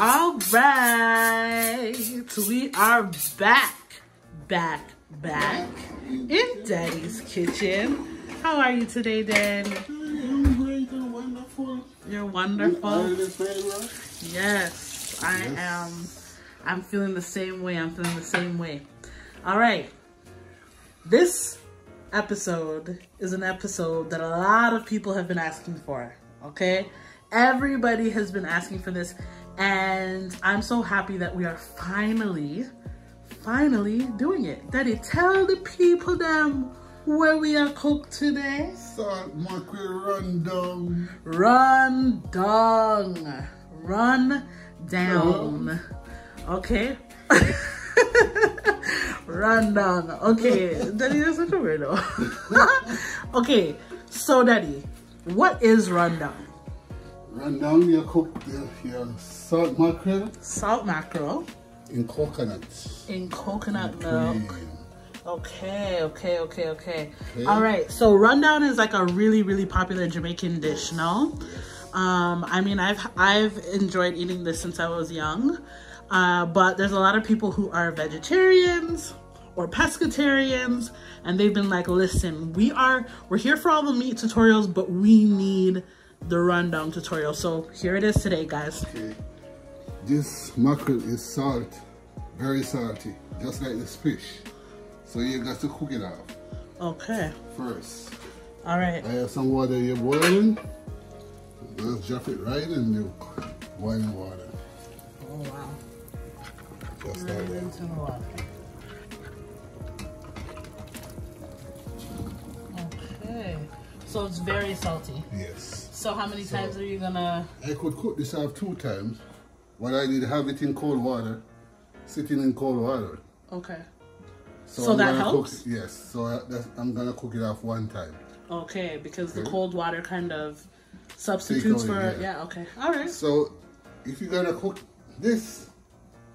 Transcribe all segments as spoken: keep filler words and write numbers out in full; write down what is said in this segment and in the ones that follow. All right, we are back, back, back in Daddy's kitchen. How are you today, Daddy? I'm great. I'm wonderful. You're wonderful. Yes, I am. I'm feeling the same way. I'm feeling the same way. All right. This episode is an episode that a lot of people have been asking for. Okay, everybody has been asking for this. And I'm so happy that we are finally, finally doing it. Daddy, tell the people them where we are cooked today. Salt mackerel run dung. Run dung. Run down. Okay. Run down. Okay. Daddy, that's such a weirdo. Okay. So, Daddy, what is run down? Run down, you cook the, your salt mackerel. Salt mackerel. In coconut. In coconut in milk. Okay, okay, okay, okay, okay. All right, so run down is like a really, really popular Jamaican dish, no? Um, I mean, I've, I've enjoyed eating this since I was young, uh, but there's a lot of people who are vegetarians or pescatarians, and they've been like, listen, we are, we're here for all the meat tutorials, but we need the rundown tutorial. So here it is today, guys. Okay. This mackerel is salt, very salty, just like this fish. So you got to cook it off. Okay. First. All right. I have some water you're boiling. Just drop it right in the boiling water. Oh, wow. Just right like that. Into the water. Okay. So it's very salty. Yes. So how many so times are you gonna? I could cook this up two times, but I did have it in cold water, sitting in cold water. Okay. So, so that helps? Cook, yes. So I, that's, I'm gonna cook it off one time. Okay, because okay. the cold water kind of substitutes away, for. Yeah. yeah. Okay. All right. So if you're gonna cook this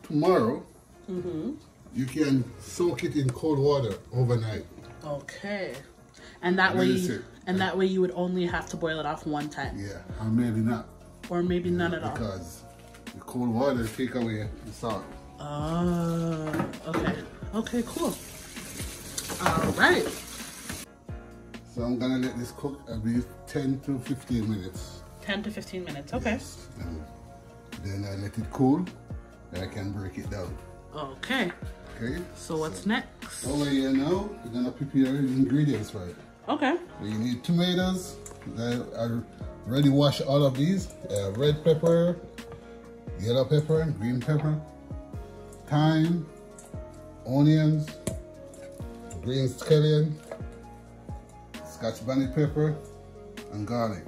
tomorrow, mm-hmm. you can soak it in cold water overnight. Okay. And that way, and yeah. that way you would only have to boil it off one time. Yeah, or maybe not. Or maybe yeah, none at all. Because the cold water take away the salt. Oh, okay. Okay, cool. All right. So I'm gonna let this cook at least ten to fifteen minutes. ten to fifteen minutes, okay. Yes. And then I let it cool, then I can break it down. Okay. Okay. So what's so, next? Over here now, you're gonna prepare the ingredients for it. Okay. So you need tomatoes. I already washed all of these. Uh, red pepper, yellow pepper, green pepper, thyme, onions, green scallion, Scotch bonnet pepper, and garlic.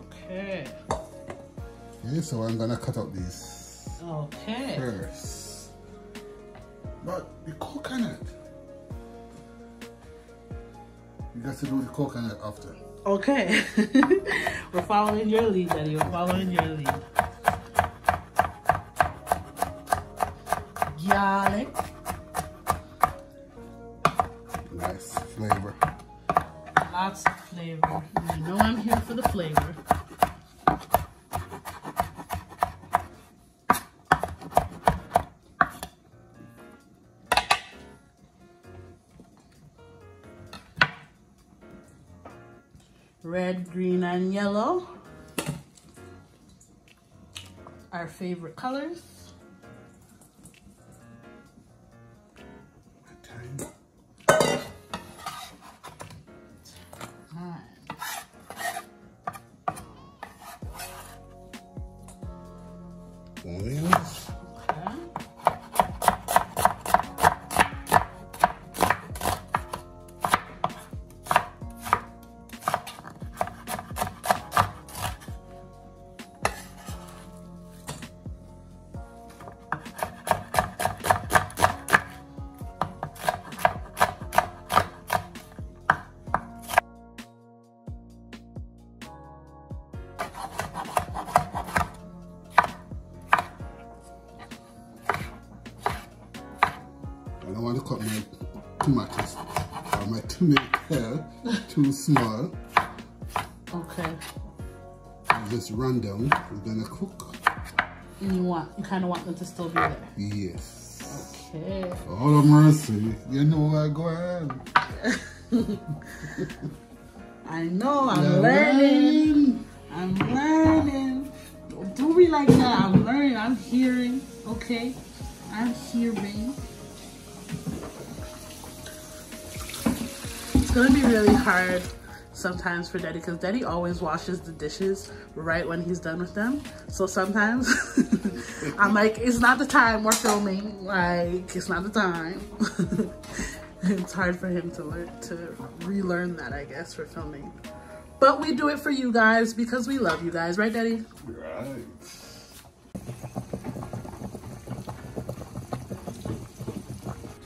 Okay. Okay. So I'm gonna cut up these. Okay. First. But the coconut, you got to do the coconut after. Okay. We're following your lead, Daddy. We're following your lead. Garlic. Nice flavor. Lots of flavor. You know I'm here for the flavor. Red, green, and yellow. Our favorite colors. Time. Time. Onions. Okay. I don't want to cut my tomatoes or my tomato too small. Okay. Just run down. We're gonna cook And you want, you kind of want them to still be there. Yes. Okay. For all of mercy, you know I go ahead. I know. I'm You're learning. learning. I'm learning. Don't do me like that. I'm learning. I'm hearing. Okay. I'm hearing. It's gonna be really hard sometimes for Daddy, because Daddy always washes the dishes right when he's done with them. So sometimes I'm like, it's not the time, we're filming, like it's not the time. It's hard for him to learn to relearn that, I guess, for filming. But we do it for you guys because we love you guys, right, Daddy? Right.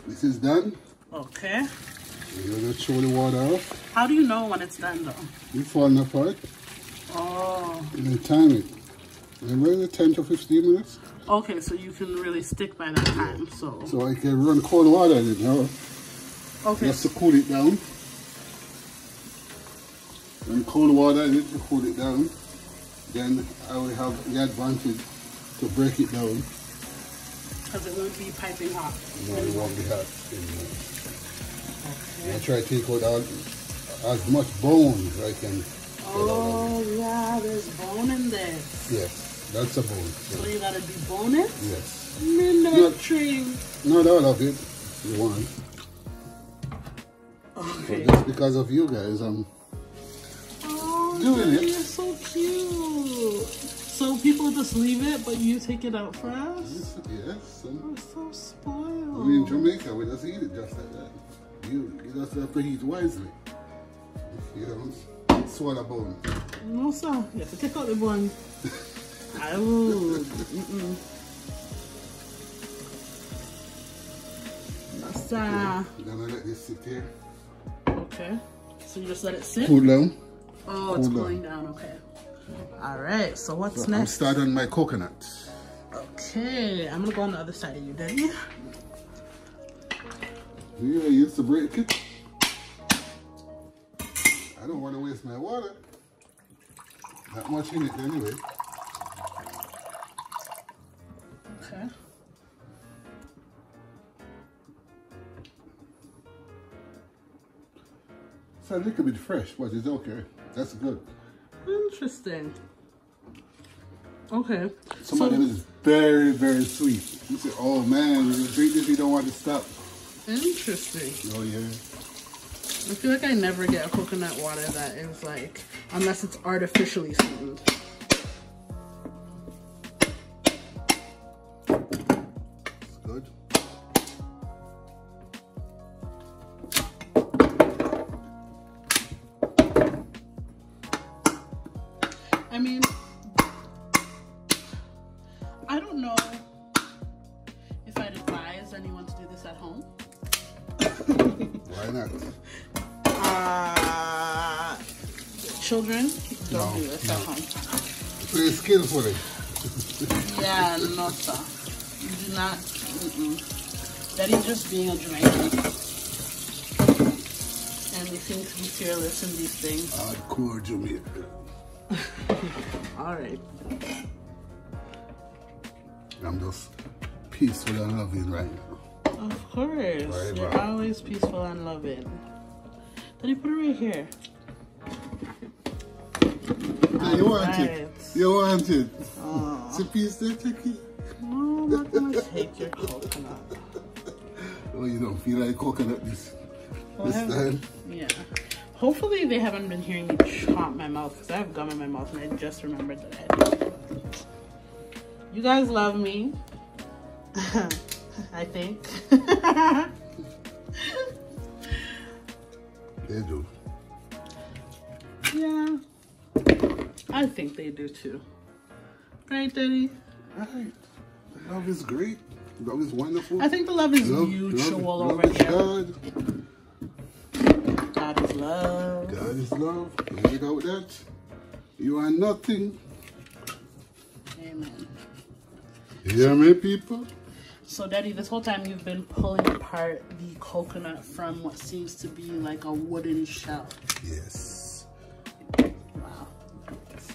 This is done. Okay. You're gonna throw the water off. How do you know when it's done, though? It's falling apart. Oh. And then time it. Remember, ten to fifteen minutes? Okay, so you can really stick by that time, so. So I can run cold water in it, huh? Okay. Just to cool it down. Run cold water in it to cool it down. Then I will have the advantage to break it down. Because it won't be piping hot. No, it won't be hot anymore. I try to take out as, as much bone as I can. Oh, yeah, there's bone in there. Yes, that's a bone. So, so you gotta debone it? Yes. Military. Not, not all of it, you want. Okay. But just because of you guys, I'm oh, doing it. You're so cute. So people just leave it, but you take it out for us? Yes. We're so spoiled. I mean, in Jamaica, we just eat it just like that. You, you just have to eat wisely. You don't swallow bone. No, sir. You have to take out the bone. I would. Mm -mm. No, sir. Okay. Then I let this sit here. Okay. So you just let it sit? Cool down. Oh, it's cool cooling down. down. Okay. All right. So what's so next? I'm starting my coconut. Okay. I'm going to go on the other side of you, Daddy. Yeah, I used to break it. I don't want to waste my water. Not much in it anyway. Okay. It's a little bit fresh, but it's okay. That's good. Interesting. Okay. Somebody so, was very, very sweet. You say, oh man, you drink this, you don't want to stop. Interesting. Oh yeah. I feel like I never get a coconut water that is like, unless it's artificially sweetened. It's good. I mean, I don't know if I'd advise anyone to do this at home. Why not? Uh, children, don't no, do this no. at home. Play skillfully. Yeah, no sir. You do not. Mm-mm. That is just being a Jamaican. And we think materialists in these things. Hardcore Jamaican. Alright. I'm just peaceful and loving right now. Of course, right, you're right. Always peaceful and loving. Then you put it right here. Yeah, you want right. it. You want it. Oh. It's a piece there, take it. No, I'm not going to take your coconut. Oh, you don't feel like coconut this, well, this time? Yeah. Hopefully they haven't been hearing me chomp my mouth, because I have gum in my mouth and I just remembered that I did. You guys love me. I think. They do. Yeah. I think they do too. Right, Daddy? Right. The love is great. The love is wonderful. I think the love is love, mutual love, over love here. God. God is love. God is love. Without that, you are nothing. Amen. You hear me, people? So, Daddy, this whole time you've been pulling apart the coconut from what seems to be like a wooden shell. Yes. Wow.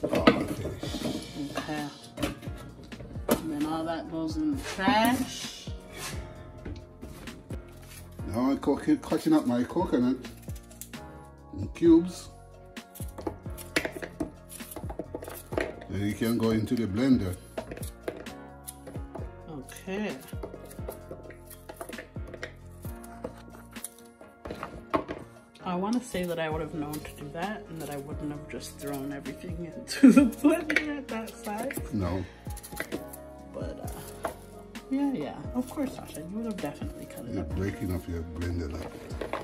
Oh, okay. Okay. All that goes in the trash. Now I'm cutting up my coconut in cubes. Then you can go into the blender. Okay. I want to say that I would have known to do that and that I wouldn't have just thrown everything into the blender at that size. No. But, uh, yeah, yeah. Of course, Sasha, you would have definitely cut it You're up. You're breaking up your blender like that.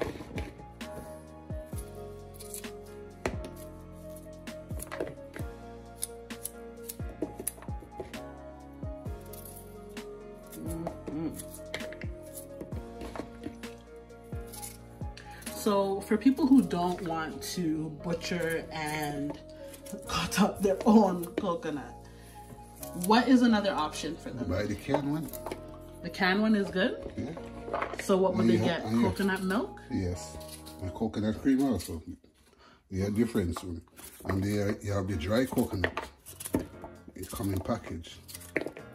So for people who don't want to butcher and cut up their own coconut, what is another option for them? Buy the canned one. The canned one is good? Yeah. So what would they get? Coconut milk? Yes. And coconut cream also. Yeah, difference. And they are, you have the dry coconut. It comes in package.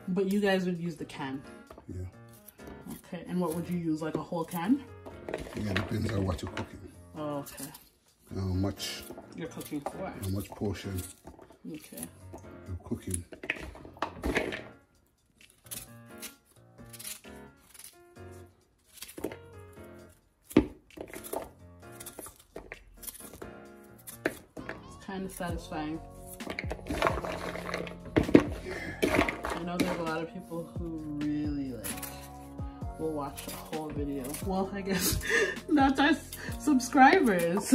But you guys would use the can? Yeah. Okay, and what would you use? Like a whole can? Yeah, depends on what you're cooking. Oh, okay. How much you're cooking for? How much portion? Okay. You're cooking. It's kind of satisfying. I know there's a lot of people who really like. We'll watch the whole video. Well, I guess that's our subscribers.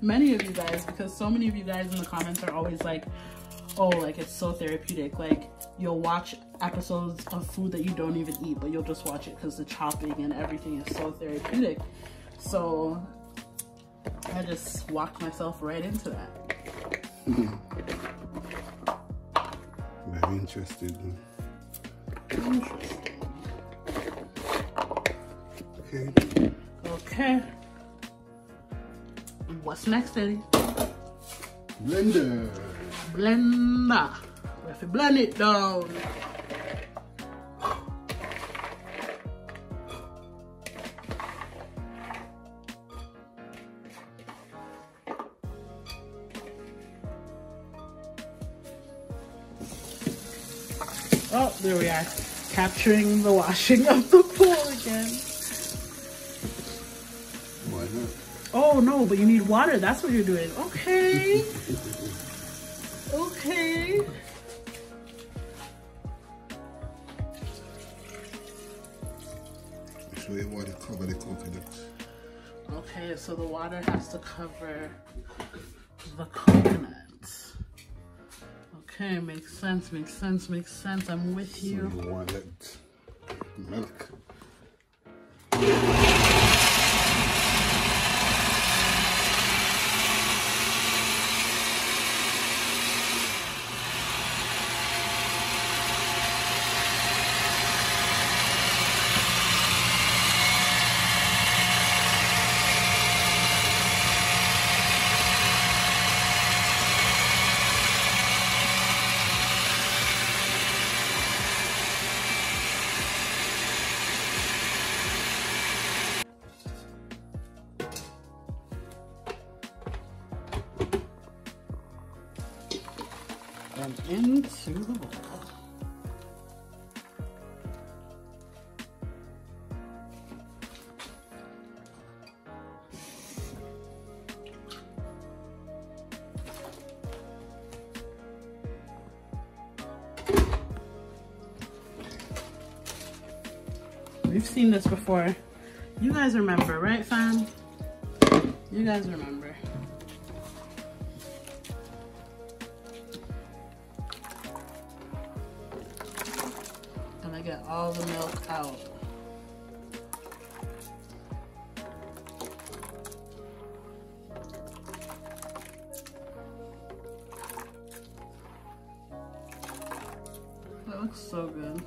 Many of you guys, because so many of you guys in the comments are always like, oh, like it's so therapeutic. Like you'll watch episodes of food that you don't even eat, but you'll just watch it because the chopping and everything is so therapeutic. So I just walked myself right into that. Very interesting. Interesting. Okay. Okay. What's next, Eddie? Blender. Blender. We have to blend it down. Oh, there we are. Capturing the washing of the pool again. Oh no, but you need water. That's what you're doing. Okay. Okay. So the water cover the coconut. Okay, so the water has to cover the coconut. Okay, makes sense, makes sense, makes sense. I'm with you. So you want that milk. And into the bowl. We've seen this before. You guys remember, right, fam? You guys remember. Get all the milk out. That looks so good.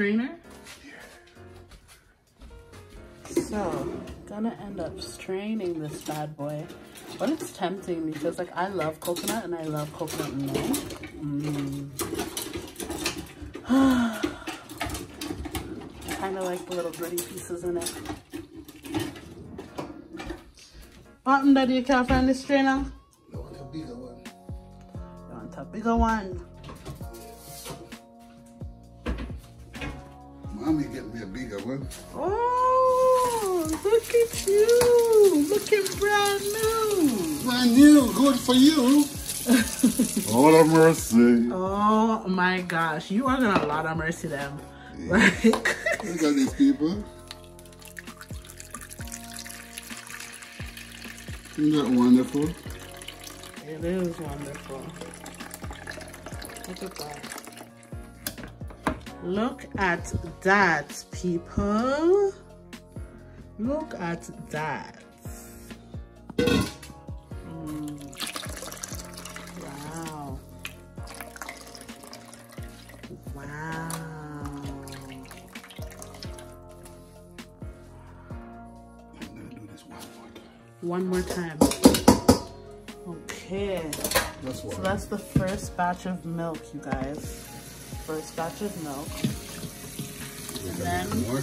Streamer? Yeah. So, gonna end up straining this bad boy. But it's tempting because, like, I love coconut and I love coconut milk. Mm. Kind of like the little gritty pieces in it. Bottom that you can't find the strainer. I want a bigger one. You want a bigger one. Mommy get me a bigger one. Oh, look at you. Looking brand new. Brand new, good for you. All of mercy. Oh my gosh, you are gonna a lot of mercy them. Yeah. Like, look at these people. Isn't that wonderful? It is wonderful. Look at that. Look at that, people. Look at that. Mm. Wow. Wow. One more time. Okay. That's so that's the first batch of milk, you guys. First batch of milk. And then more.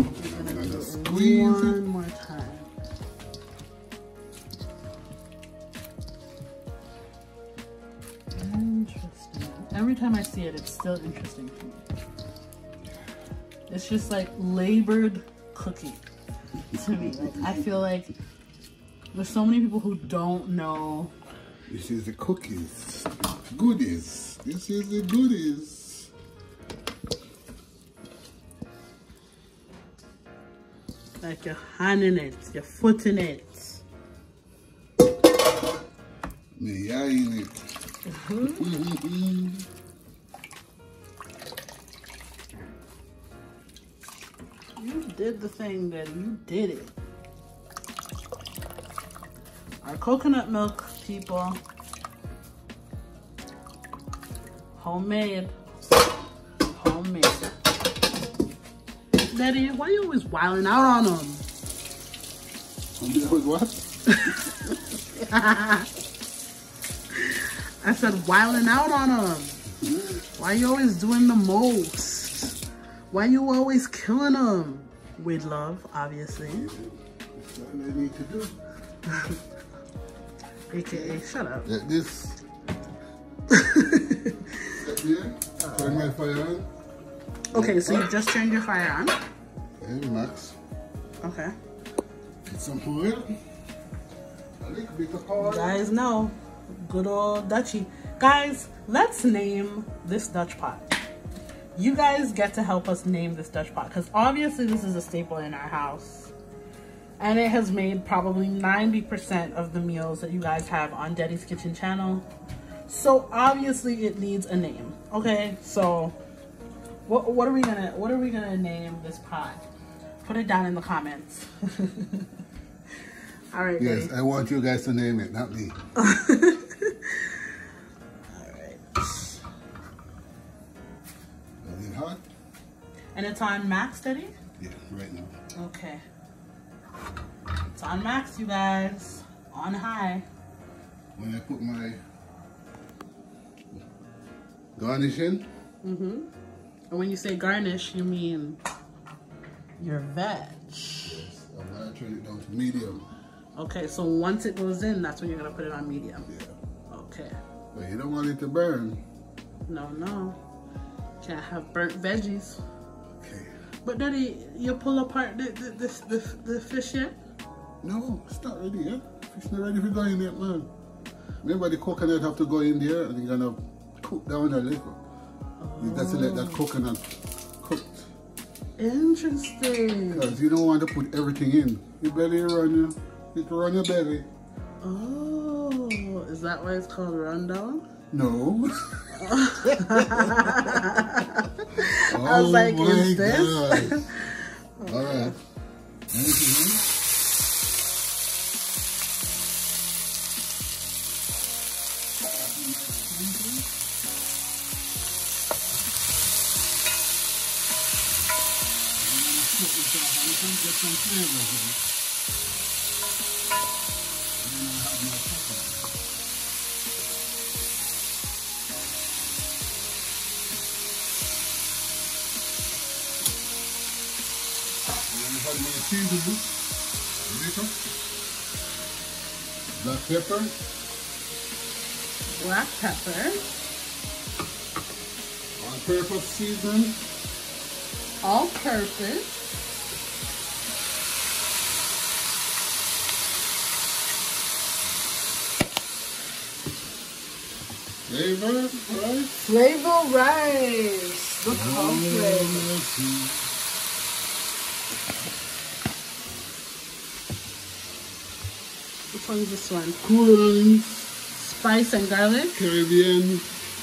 We're gonna, gonna do squeeze it one more time. Interesting. Every time I see it, it's still interesting to me. It's just like labored cooking. To me, like, I feel like there's so many people who don't know. This is the cookies, goodies. This is the goodies. Like your hand in it, your foot in it. Me eye in it. Mm-hmm. You did the thing, Daddy. You did it. Our coconut milk, people. Homemade. Homemade. Daddy, why are you always wilding out on them? Always what? I said wilding out on them. Why are you always doing the most? Why you always killing them? With love, obviously. That's all they need to do. A K A, shut up. Like this. Right here. Turn my fire on. Okay, like so that. You just turned your fire on. Okay, max. Okay. Get some oil. A little bit of oil. You guys know, good old Dutchie. Guys, let's name this Dutch pot. You guys get to help us name this Dutch pot because obviously this is a staple in our house. And it has made probably ninety percent of the meals that you guys have on Deddy's Kitchen channel. So obviously it needs a name. Okay, so what, what are we gonna what are we gonna name this pot? Put it down in the comments. All right. Yes, buddy. I want you guys to name it, not me. And it's on max, Daddy? Yeah, right now. Okay. It's on max, you guys. On high. When I put my garnish in. Mm-hmm. And when you say garnish, you mean your veg. Yes, I'm going to turn it down to medium. Okay, so once it goes in, that's when you're going to put it on medium. Yeah. Okay. But you don't want it to burn. No, no. Can't have burnt veggies. But Daddy, you pull apart the the, the, the, the fish yet? No, it's not ready yet. Yeah? Fish not ready to go in yet, man. Remember the coconut have to go in there and you're gonna cook down a little. Oh. You got to let that coconut cook. Interesting. Because you don't want to put everything in. Your belly run you. It run your belly. Oh, is that why it's called Run Dung? No. I was oh like, is this? Okay. All right. Mm-hmm. Mm-hmm. cook the salt and get some flavor in it. And then I'll have my pepper. And I'll have my seasoning, little, black pepper. Black pepper. All purpose seasoning. All purpose. Flavor rice. Flavor rice. Look how flavor. Which one is this one? Cool. Spice and garlic. Caribbean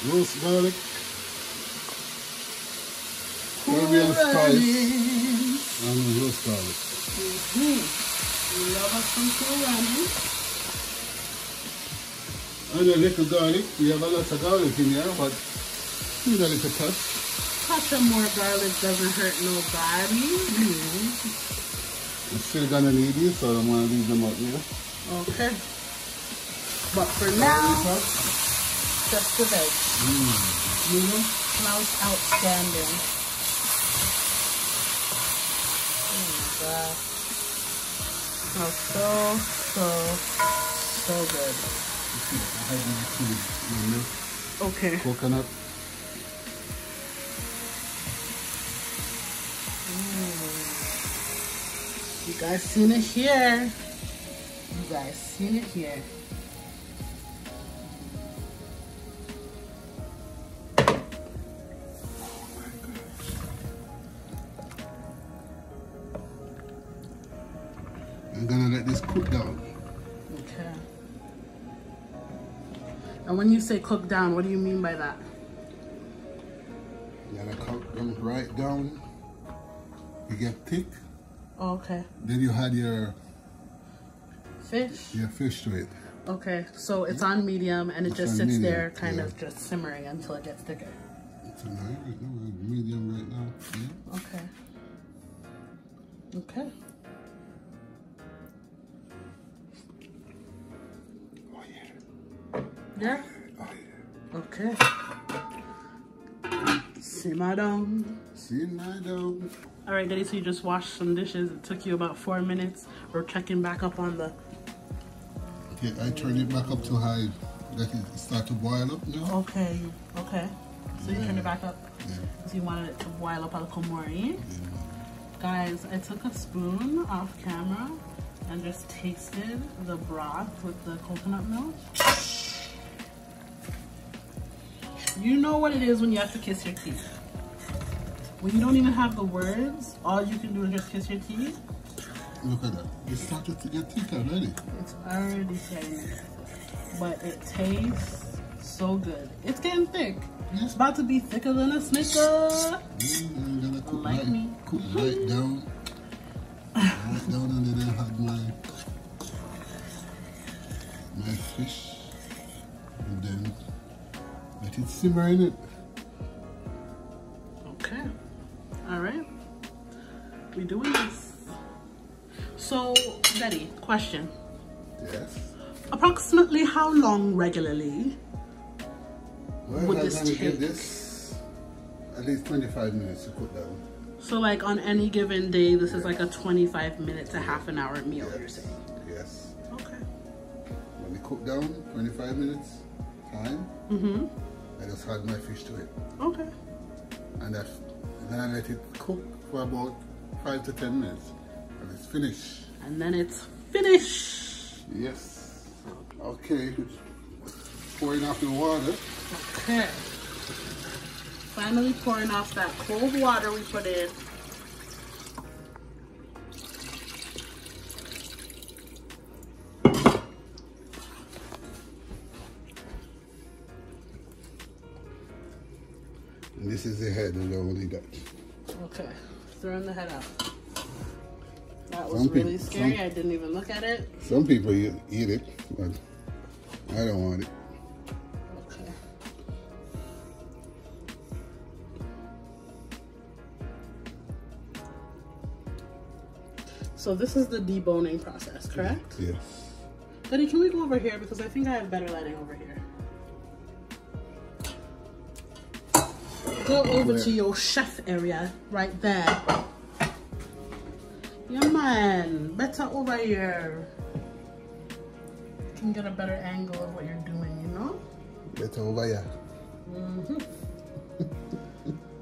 roast garlic. Caribbean spice and roast garlic. Mm-hmm. We love us some kohlrabi. And a little garlic. We have a lot of garlic in here, but need a little touch. Touch of more garlic doesn't hurt nobody. Mm-hmm. I'm still gonna need these, so I'm gonna leave them out here. Okay. But for now, just the veg. Mm. You know, smells outstanding. Oh my God. Smells so, so, so good. Okay. Coconut. Mm. You guys seen it here. You guys seen it here. I'm gonna let this cook down. Okay. And when you say cook down, what do you mean by that? You gotta cook them right down. You get thick. Oh, okay. Then you add your fish. Your fish to it. Okay, so it's on medium and it it's just sits medium. there, kind yeah. of just simmering until it gets thicker. It's on medium right now. Yeah. Okay. Okay. Yeah? Oh, yeah. Okay. Simmer down. Simmer down. All right, Daddy, so you just washed some dishes. It took you about four minutes. We're checking back up on the... Okay, I turn it back up to high. Let it start to boil up now. Okay, okay. So yeah. you turn it back up. Yeah. So you wanted it to boil up al komori. Yeah. Guys, I took a spoon off camera and just tasted the broth with the coconut milk. You know what it is when you have to kiss your teeth. When you don't even have the words, all you can do is just kiss your teeth. Look at that. It started to get thick already. It's already thin. But it tastes so good. It's getting thick. Yeah. It's about to be thicker than a snicker. I'm gonna cook like right, me. Cook right down. Right down under there, have my, my fish. And then... let it simmer in it. Okay. All right. We doing this. So, Betty, question. Yes. Approximately how long regularly well, would this take? Give this at least twenty-five minutes to cook down. So, like on any given day, this yes. is like a twenty-five minute to half an hour meal. Yes. You're saying. Yes. Okay. When we cook down, twenty-five minutes time. Mm-hmm. I just add my fish to it. Okay. And that, then I let it cook for about five to ten minutes. And it's finished. And then it's finished. Yes. Okay. Pouring off the water. Okay. Finally pouring off that cold water we put in. This is the head, and we'll leave that. Okay, throwing the head out. That was some really people, scary. Some, I didn't even look at it. Some people eat, eat it, but I don't want it. Okay. So this is the deboning process, correct? Yes. Daddy, can we go over here? Because I think I have better lighting over here. Go over Where? to your chef area right there. Yeah, man. Better over here. You can get a better angle of what you're doing, you know? Better over here. Mm-hmm.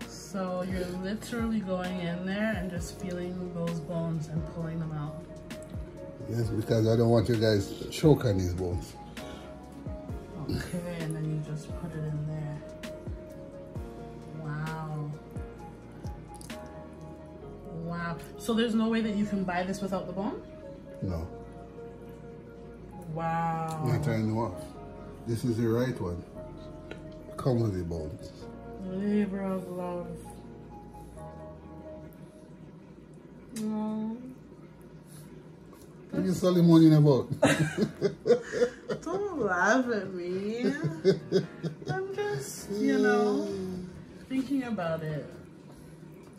So you're literally going in there and just feeling those bones and pulling them out. Yes, because I don't want you guys to choke on these bones. Okay, and then you just put it in there. Wow. Wow. So there's no way that you can buy this without the bone? No. Wow. Not turning off. This is the right one. Come with the bones. Labor of love. No. What are you salimoning about? Don't laugh at me. I'm just, you know, thinking about it.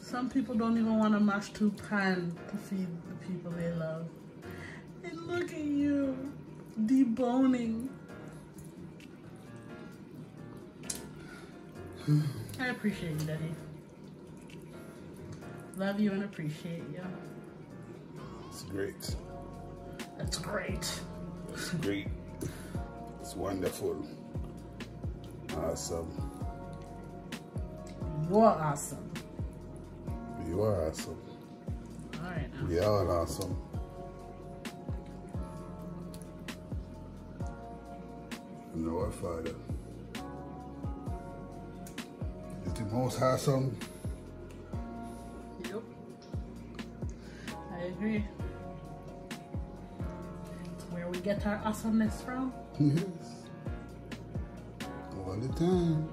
Some people don't even want to mash two pan to feed the people they love. And look at you, deboning. I appreciate you, Daddy. Love you and appreciate you. It's great. That's great. It's great. It's wonderful. Awesome. You're awesome. You are awesome. All right now. We are awesome. And our Father. The most awesome. Yep. I agree. It's where we get our awesomeness from. Yes. All the time.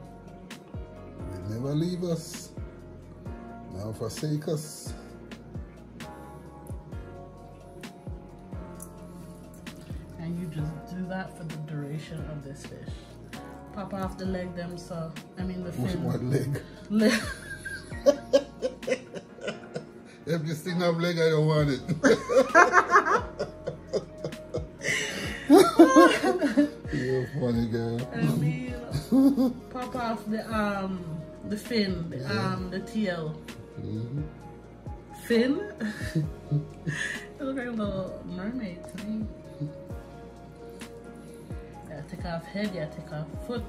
He'll never leave us. Never forsake us. And you just do that for the duration of this fish. Pop off the leg them, so I mean the fin. What leg? Leg. If you still have leg, I don't want it. You're funny girl. I mean, pop off the um, the fin, the yeah. um, the tail. Mm-hmm. Fin. It looks like a little mermaid to me. Take off head, yeah, take off foot.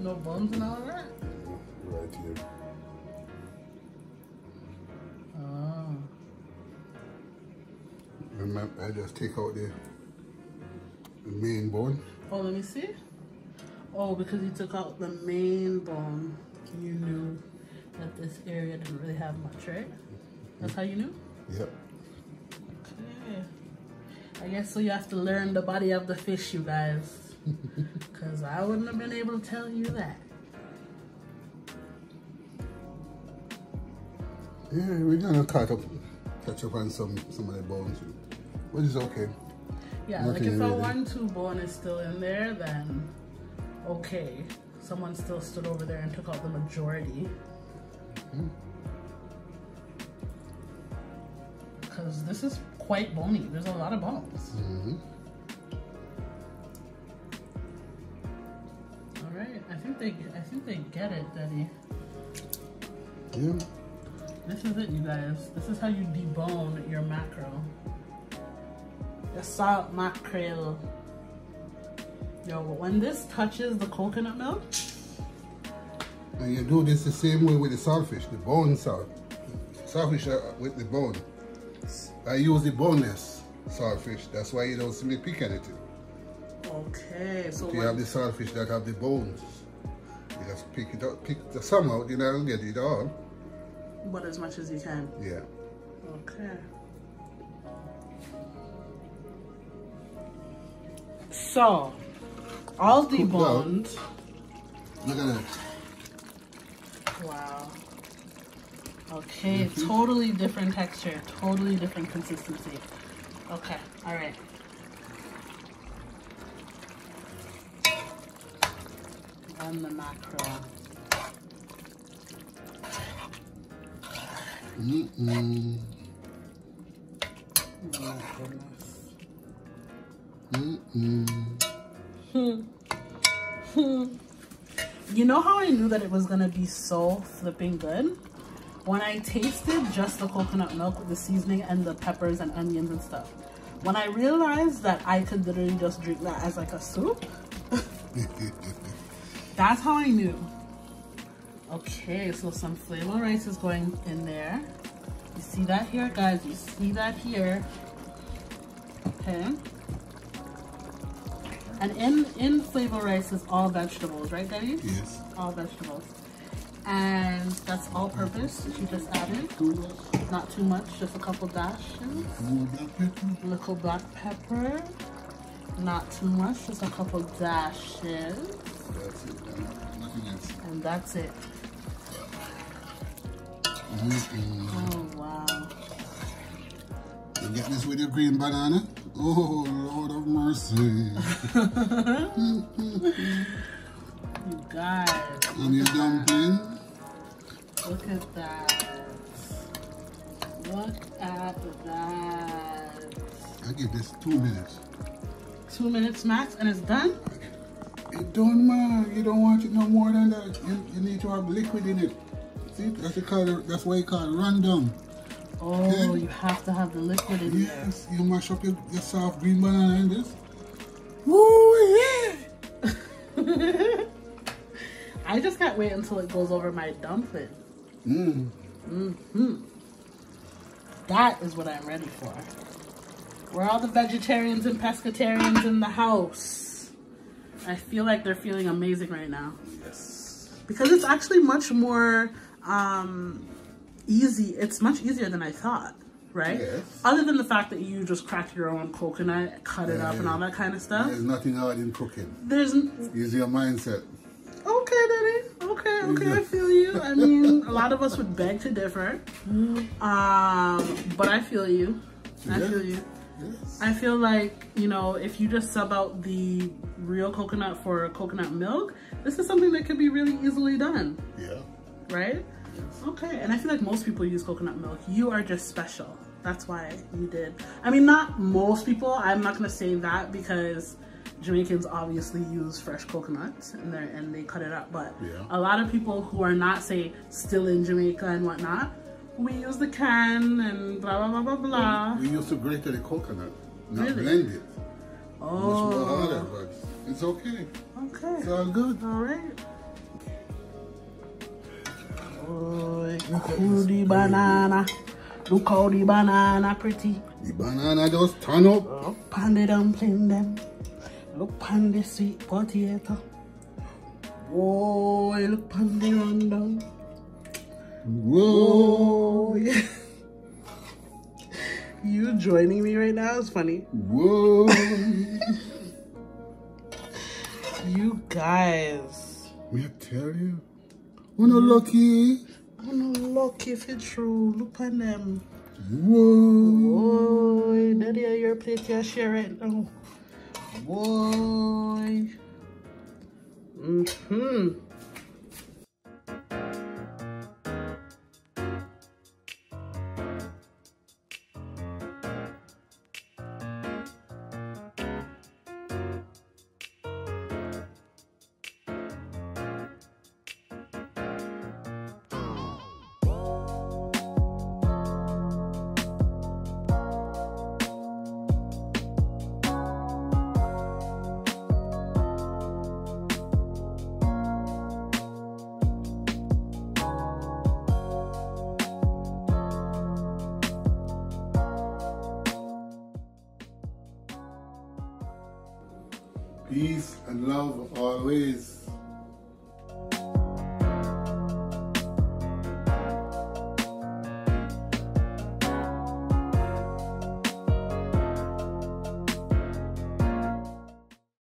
No bones and all of that? Right here. Oh. Remember, I just take out the, the main bone. Oh, let me see. Oh, because you took out the main bone, you knew that this area didn't really have much, right? That's how you knew? Yep. Okay. I guess so you have to learn the body of the fish, you guys. Because I wouldn't have been able to tell you that. Yeah, we're going to cut up, touch up on some, some of the bones, which is okay. Yeah, Nothing like if really. a one two bone is still in there, then okay. Someone still stood over there and took out the majority. Because mm-hmm. this is... quite bony. There's a lot of bones. Mm-hmm. All right. I think they. I think they get it, Daddy. Yeah. This is it, you guys. This is how you debone your mackerel. Your salt mackerel. Yo, when this touches the coconut milk. And you do this the same way with the saltfish. The bone salt. Saltfish are with the bone. I use the boneless saltfish. That's why you don't see me pick anything. Okay, so you have the saltfish that have the bones. You just pick it up, pick the some out, you know, and get it all. But as much as you can. Yeah. Okay. So, all deboned. Look at that. Wow. Okay, mm-hmm. Totally different texture, totally different consistency. Okay, all right. And the mackerel. Mm-mm. Oh, goodness. Mm-mm. You know how I knew that it was going to be so flipping good? When I tasted just the coconut milk with the seasoning and the peppers and onions and stuff. When I realized that I could literally just drink that as like a soup. That's how I knew. Okay, so some flavor rice is going in there. You see that here, guys? You see that here? Okay. And in, in flavor rice is all vegetables, right, Daddy? Yes. All vegetables. And that's all purpose that you just added. Not too much, just a couple dashes. Little black pepper. Not too much, just a couple dashes. That's it. Nothing else. And that's it. Mm-hmm. Oh, wow. You get this with your green banana? Oh, Lord of mercy. You guys. And your dumpling. Look at that. Look at that. I give this two minutes. Two minutes max and it's done? It don't matter. You don't want it no more than that. You, you need to have liquid in it. See, that's, it called, that's why you call it Run Dung. Oh, okay. You have to have the liquid in there. Yes, you mash up your, your soft green banana in this. Woo, yeah! I just can't wait until it goes over my dumpling. Mm. Mm-hmm. That is what I'm ready for. We're all the vegetarians and pescatarians in the house. I feel like they're feeling amazing right now. Yes. Because it's actually much more... Um, easy. It's much easier than I thought, right? Yes. Other than the fact that you just crack your own coconut, cut yeah, it up, yeah. and all that kind of stuff. There's nothing hard in cooking. There's use your mindset. Okay, Daddy. Okay, okay. I feel you. I mean, a lot of us would beg to differ, um, but I feel you. I yes. feel you. Yes. I feel like, you know, if you just sub out the real coconut for coconut milk, this is something that could be really easily done. Yeah. Right? Okay, and I feel like most people use coconut milk. You are just special. That's why you did. I mean, not most people. I'm not going to say that because Jamaicans obviously use fresh coconuts and, and they cut it up. But yeah. a lot of people who are not, say, still in Jamaica and whatnot, we use the can and blah, blah, blah, blah, blah. We used to grate the coconut, not really? blend it. Oh. Much more harder, but it's okay. Okay. It's all good. All right. Look at the banana. Look how the banana pretty. The banana just turn up. Look on the dumpling them. Look on the sweet potato. Whoa, look on the Run Dung. Whoa. Whoa. You joining me right now is funny. Whoa. You guys. We tell you. We're not lucky. Oh no, look if it's true. Look at them. Whoa. Whoa. Daddy, your plate you're sharing right now. Whoa. Mm-hmm. Peace and love always.